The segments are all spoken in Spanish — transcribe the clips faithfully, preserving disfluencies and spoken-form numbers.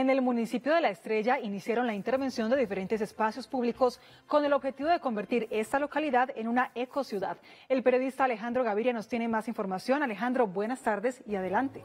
En el municipio de La Estrella iniciaron la intervención de diferentes espacios públicos con el objetivo de convertir esta localidad en una ecociudad. El periodista Alejandro Gaviria nos tiene más información. Alejandro, buenas tardes y adelante.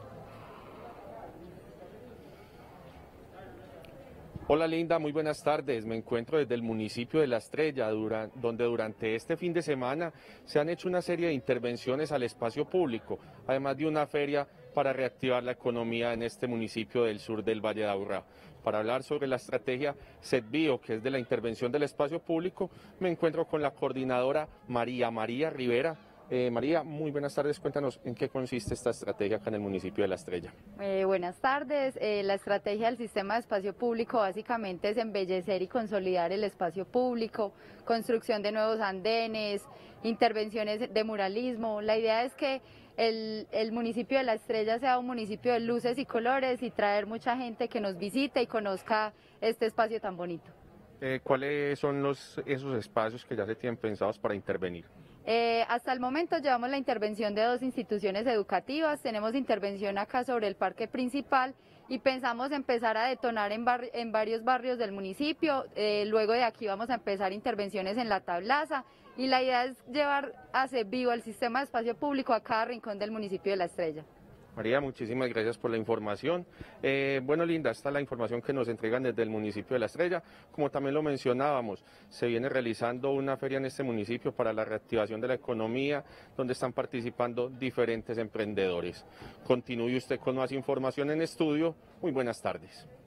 Hola Linda, muy buenas tardes. Me encuentro desde el municipio de La Estrella, donde durante este fin de semana se han hecho una serie de intervenciones al espacio público, además de una feria para reactivar la economía en este municipio del sur del Valle de Aburrá. Para hablar sobre la estrategia CETBIO, que es de la intervención del espacio público, me encuentro con la coordinadora María, María Rivera. Eh, María, muy buenas tardes, cuéntanos en qué consiste esta estrategia acá en el municipio de La Estrella. Eh, buenas tardes, eh, la estrategia del sistema de espacio público básicamente es embellecer y consolidar el espacio público, construcción de nuevos andenes, intervenciones de muralismo. La idea es que el, el municipio de La Estrella sea un municipio de luces y colores y traer mucha gente que nos visite y conozca este espacio tan bonito. Eh, ¿Cuáles son los, esos espacios que ya se tienen pensados para intervenir? Eh, hasta el momento llevamos la intervención de dos instituciones educativas, tenemos intervención acá sobre el parque principal y pensamos empezar a detonar en, bar, en varios barrios del municipio, eh, luego de aquí vamos a empezar intervenciones en la Tablaza y la idea es llevar a CETBIO el sistema de espacio público a cada rincón del municipio de La Estrella. María, muchísimas gracias por la información. Eh, bueno, Linda, esta es la información que nos entregan desde el municipio de La Estrella. Como también lo mencionábamos, se viene realizando una feria en este municipio para la reactivación de la economía, donde están participando diferentes emprendedores. Continúe usted con más información en estudio. Muy buenas tardes.